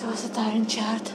It was a tyrant shard.